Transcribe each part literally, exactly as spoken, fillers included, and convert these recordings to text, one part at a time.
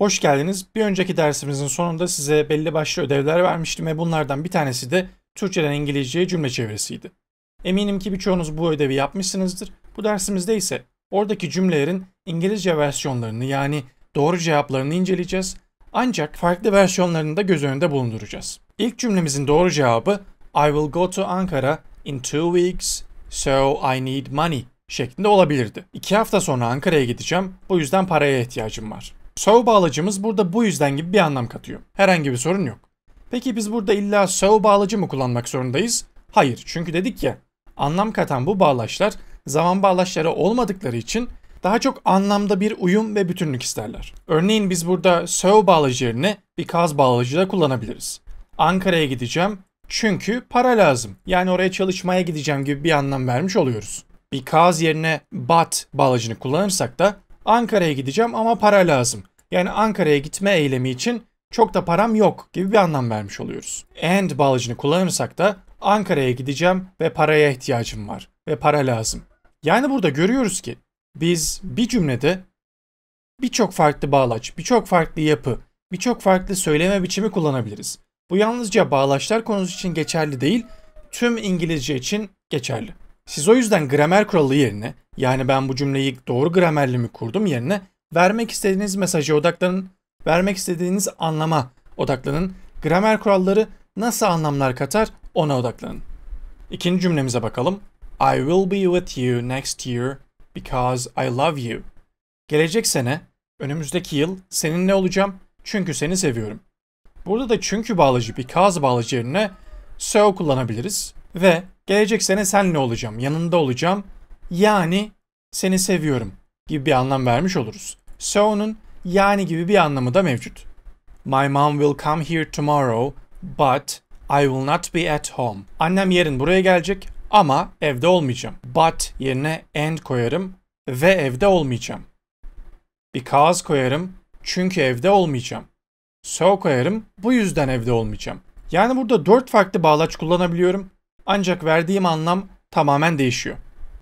Hoş geldiniz. Bir önceki dersimizin sonunda size belli başlı ödevler vermiştim ve bunlardan bir tanesi de Türkçeden İngilizceye cümle çevirisiydi. Eminim ki birçoğunuz bu ödevi yapmışsınızdır. Bu dersimizde ise oradaki cümlelerin İngilizce versiyonlarını yani doğru cevaplarını inceleyeceğiz. Ancak farklı versiyonlarını da göz önünde bulunduracağız. İlk cümlemizin doğru cevabı I will go to Ankara in two weeks, so I need money şeklinde olabilirdi. İki hafta sonra Ankara'ya gideceğim, bu yüzden paraya ihtiyacım var. So bağlacımız burada bu yüzden gibi bir anlam katıyor. Herhangi bir sorun yok. Peki biz burada illa so bağlacı mı kullanmak zorundayız? Hayır, çünkü dedik ya, anlam katan bu bağlaçlar zaman bağlaçları olmadıkları için daha çok anlamda bir uyum ve bütünlük isterler. Örneğin biz burada so bağlacı yerine because bağlacı da kullanabiliriz. Ankara'ya gideceğim çünkü para lazım. Yani oraya çalışmaya gideceğim gibi bir anlam vermiş oluyoruz. Because yerine but bağlacını kullanırsak da Ankara'ya gideceğim ama para lazım. Yani Ankara'ya gitme eylemi için çok da param yok gibi bir anlam vermiş oluyoruz. And bağlacını kullanırsak da Ankara'ya gideceğim ve paraya ihtiyacım var ve para lazım. Yani burada görüyoruz ki biz bir cümlede birçok farklı bağlaç, birçok farklı yapı, birçok farklı söyleme biçimi kullanabiliriz. Bu yalnızca bağlaçlar konusu için geçerli değil, tüm İngilizce için geçerli. Siz o yüzden gramer kuralı yerine, yani ben bu cümleyi doğru gramerli mi kurdum yerine, vermek istediğiniz mesaja odaklanın, vermek istediğiniz anlama odaklanın. Gramer kuralları nasıl anlamlar katar ona odaklanın. İkinci cümlemize bakalım. I will be with you next year because I love you. Gelecek sene, önümüzdeki yıl seninle olacağım çünkü seni seviyorum. Burada da çünkü bağlacı, because bağlacı yerine so kullanabiliriz ve gelecek sene seninle olacağım, yanında olacağım, yani seni seviyorum gibi bir anlam vermiş oluruz. So'nun yani gibi bir anlamı da mevcut. My mom will come here tomorrow, but I will not be at home. Annem yarın buraya gelecek ama evde olmayacağım. But yerine and koyarım ve evde olmayacağım. Because koyarım çünkü evde olmayacağım. So koyarım bu yüzden evde olmayacağım. Yani burada dört farklı bağlaç kullanabiliyorum. Ancak verdiğim anlam tamamen değişiyor.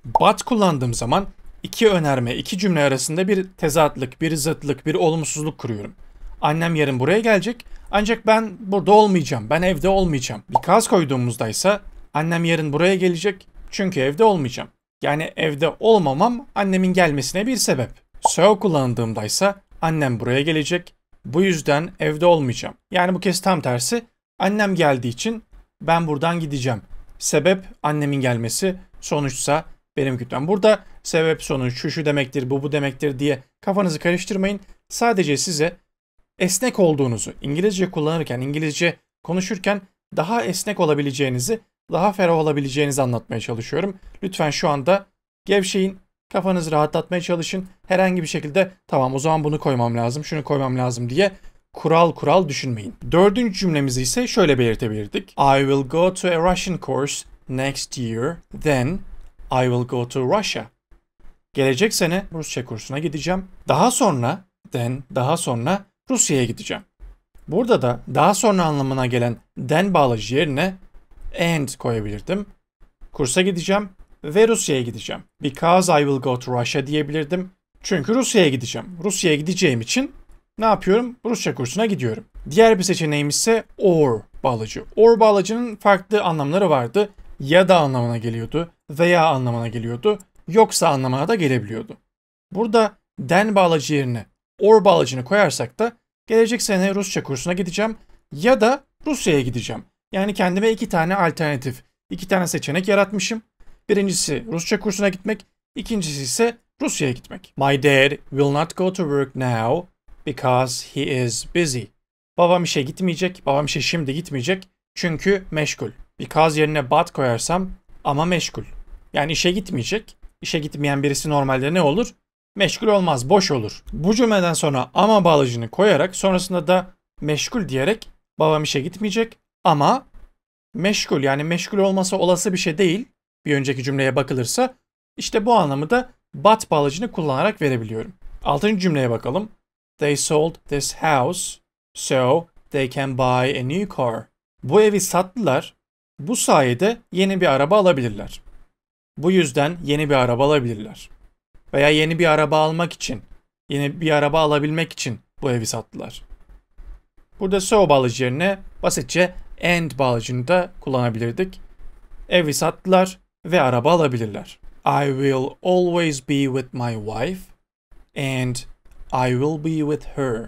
But kullandığım zaman iki önerme, iki cümle arasında bir tezatlık, bir zıtlık, bir olumsuzluk kuruyorum. Annem yarın buraya gelecek ancak ben burada olmayacağım, ben evde olmayacağım. Because koyduğumuzda ise annem yarın buraya gelecek çünkü evde olmayacağım. Yani evde olmamam annemin gelmesine bir sebep. So kullandığımda ise annem buraya gelecek, bu yüzden evde olmayacağım. Yani bu kez tam tersi, annem geldiği için ben buradan gideceğim. Sebep annemin gelmesi, sonuçsa benim gitmem. Burada sebep sonuç şu şu demektir, bu bu demektir diye kafanızı karıştırmayın. Sadece size esnek olduğunuzu, İngilizce kullanırken, İngilizce konuşurken daha esnek olabileceğinizi, daha ferah olabileceğinizi anlatmaya çalışıyorum. Lütfen şu anda gevşeyin, kafanızı rahatlatmaya çalışın. Herhangi bir şekilde tamam o zaman bunu koymam lazım, şunu koymam lazım diye kural kural düşünmeyin. Dördüncü cümlemizi ise şöyle belirtebilirdik. I will go to a Russian course next year, then I will go to Russia. Gelecek sene Rusça kursuna gideceğim. Daha sonra, then, daha sonra Rusya'ya gideceğim. Burada da daha sonra anlamına gelen then bağlacı yerine and koyabilirdim. Kursa gideceğim ve Rusya'ya gideceğim. Because I will go to Russia diyebilirdim. Çünkü Rusya'ya gideceğim. Rusya'ya gideceğim için ne yapıyorum? Rusça kursuna gidiyorum. Diğer bir seçeneğimiz ise or bağlacı. Or bağlacının farklı anlamları vardı. Ya da anlamına geliyordu, veya anlamına geliyordu, yoksa anlamına da gelebiliyordu. Burada then bağlacı yerine or bağlacını koyarsak da gelecek sene Rusça kursuna gideceğim ya da Rusya'ya gideceğim. Yani kendime iki tane alternatif, iki tane seçenek yaratmışım. Birincisi Rusça kursuna gitmek, ikincisi ise Rusya'ya gitmek. My dad will not go to work now. Because he is busy. Babam işe gitmeyecek, babam işe şimdi gitmeyecek çünkü meşgul. Because yerine but koyarsam ama meşgul. Yani işe gitmeyecek, işe gitmeyen birisi normalde ne olur? Meşgul olmaz, boş olur. Bu cümleden sonra ama bağlacını koyarak sonrasında da meşgul diyerek babam işe gitmeyecek ama meşgul, yani meşgul olması olası bir şey değil. Bir önceki cümleye bakılırsa işte bu anlamı da but bağlacını kullanarak verebiliyorum. Altıncı cümleye bakalım. They sold this house, so they can buy a new car. Bu evi sattılar, bu sayede yeni bir araba alabilirler. Bu yüzden yeni bir araba alabilirler. Veya yeni bir araba almak için, yeni bir araba alabilmek için bu evi sattılar. Burada so bağlacı yerine basitçe and bağlacını da kullanabilirdik. Evi sattılar ve araba alabilirler. I will always be with my wife and I will be with her.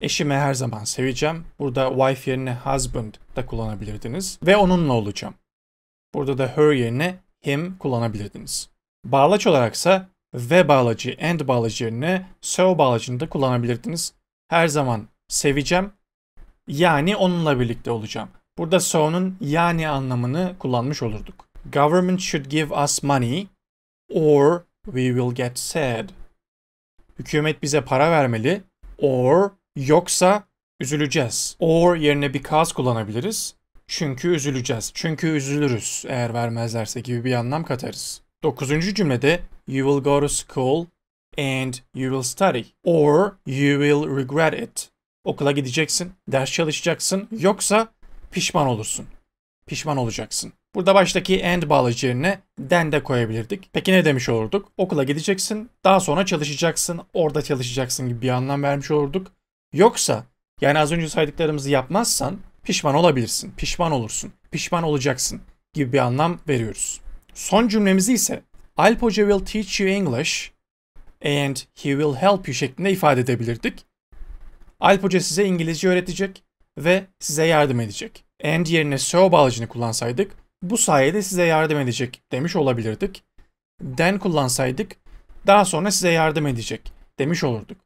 Eşimi her zaman seveceğim. Burada wife yerine husband da kullanabilirdiniz. Ve onunla olacağım. Burada da her yerine him kullanabilirdiniz. Bağlaç olaraksa ve bağlacı, and bağlacı yerine so bağlacını da kullanabilirdiniz. Her zaman seveceğim. Yani onunla birlikte olacağım. Burada so'nun yani anlamını kullanmış olurduk. Government should give us money or we will get sad. Hükümet bize para vermeli or yoksa üzüleceğiz. Or yerine because kullanabiliriz. Çünkü üzüleceğiz. Çünkü üzülürüz eğer vermezlerse gibi bir anlam katarız. Dokuzuncu cümlede you will go to school and you will study or you will regret it. Okula gideceksin, ders çalışacaksın yoksa pişman olursun. Pişman olacaksın. Burada baştaki and bağlacı yerine then de koyabilirdik. Peki ne demiş olurduk? Okula gideceksin, daha sonra çalışacaksın, orada çalışacaksın gibi bir anlam vermiş olurduk. Yoksa yani az önce saydıklarımızı yapmazsan pişman olabilirsin, pişman olursun, pişman olacaksın gibi bir anlam veriyoruz. Son cümlemizi ise Alp Hoca will teach you English and he will help you şeklinde ifade edebilirdik. Alp Hoca size İngilizce öğretecek ve size yardım edecek. And yerine so bağlacını kullansaydık bu sayede size yardım edecek demiş olabilirdik. Then kullansaydık daha sonra size yardım edecek demiş olurduk.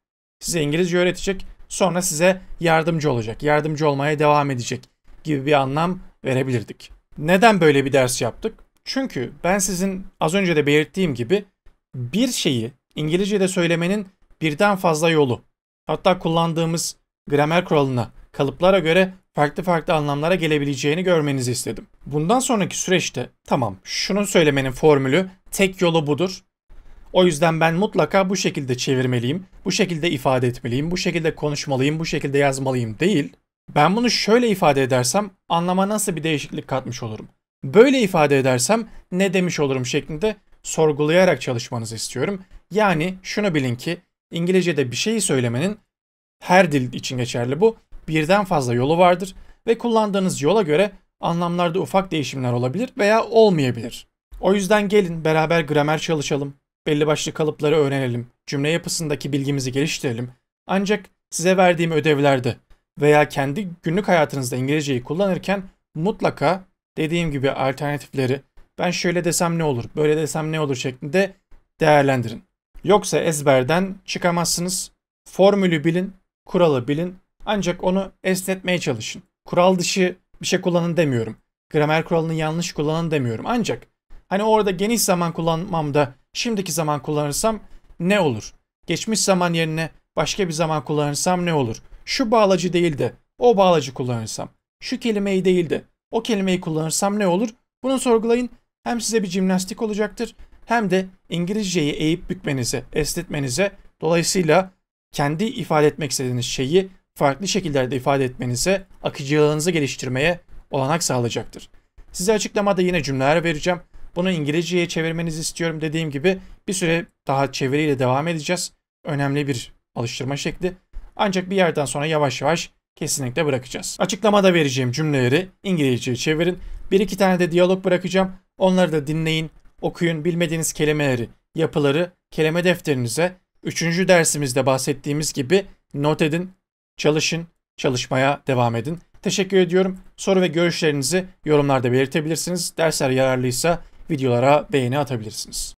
Size İngilizce öğretecek sonra size yardımcı olacak, yardımcı olmaya devam edecek gibi bir anlam verebilirdik. Neden böyle bir ders yaptık? Çünkü ben sizin az önce de belirttiğim gibi bir şeyi İngilizce'de söylemenin birden fazla yolu, hatta kullandığımız gramer kuralına, kalıplara göre farklı farklı anlamlara gelebileceğini görmenizi istedim. Bundan sonraki süreçte tamam şunu söylemenin formülü tek yolu budur. O yüzden ben mutlaka bu şekilde çevirmeliyim, bu şekilde ifade etmeliyim, bu şekilde konuşmalıyım, bu şekilde yazmalıyım değil. Ben bunu şöyle ifade edersem anlama nasıl bir değişiklik katmış olurum? Böyle ifade edersem ne demiş olurum şeklinde sorgulayarak çalışmanızı istiyorum. Yani şunu bilin ki İngilizce'de bir şeyi söylemenin, her dil için geçerli bu, birden fazla yolu vardır ve kullandığınız yola göre anlamlarda ufak değişimler olabilir veya olmayabilir. O yüzden gelin beraber gramer çalışalım, belli başlı kalıpları öğrenelim, cümle yapısındaki bilgimizi geliştirelim. Ancak size verdiğim ödevlerde veya kendi günlük hayatınızda İngilizceyi kullanırken mutlaka dediğim gibi alternatifleri ben şöyle desem ne olur, böyle desem ne olur şeklinde değerlendirin. Yoksa ezberden çıkamazsınız. Formülü bilin, kuralı bilin. Ancak onu esnetmeye çalışın. Kural dışı bir şey kullanın demiyorum. Gramer kuralını yanlış kullanın demiyorum. Ancak hani orada geniş zaman kullanmamda şimdiki zaman kullanırsam ne olur? Geçmiş zaman yerine başka bir zaman kullanırsam ne olur? Şu bağlacı değil de o bağlacı kullanırsam, şu kelimeyi değil de o kelimeyi kullanırsam ne olur? Bunu sorgulayın. Hem size bir jimnastik olacaktır hem de İngilizceyi eğip bükmenize, esnetmenize, dolayısıyla kendi ifade etmek istediğiniz şeyi farklı şekillerde ifade etmenize, akıcılığınızı geliştirmeye olanak sağlayacaktır. Size açıklamada yine cümleler vereceğim. Bunu İngilizceye çevirmenizi istiyorum. Dediğim gibi bir süre daha çeviriyle devam edeceğiz. Önemli bir alıştırma şekli. Ancak bir yerden sonra yavaş yavaş kesinlikle bırakacağız. Açıklamada vereceğim cümleleri İngilizceye çevirin. Bir iki tane de diyalog bırakacağım. Onları da dinleyin, okuyun. Bilmediğiniz kelimeleri, yapıları kelime defterinize üçüncü dersimizde bahsettiğimiz gibi not edin. Çalışın, çalışmaya devam edin. Teşekkür ediyorum. Soru ve görüşlerinizi yorumlarda belirtebilirsiniz. Dersler yararlıysa videolara beğeni atabilirsiniz.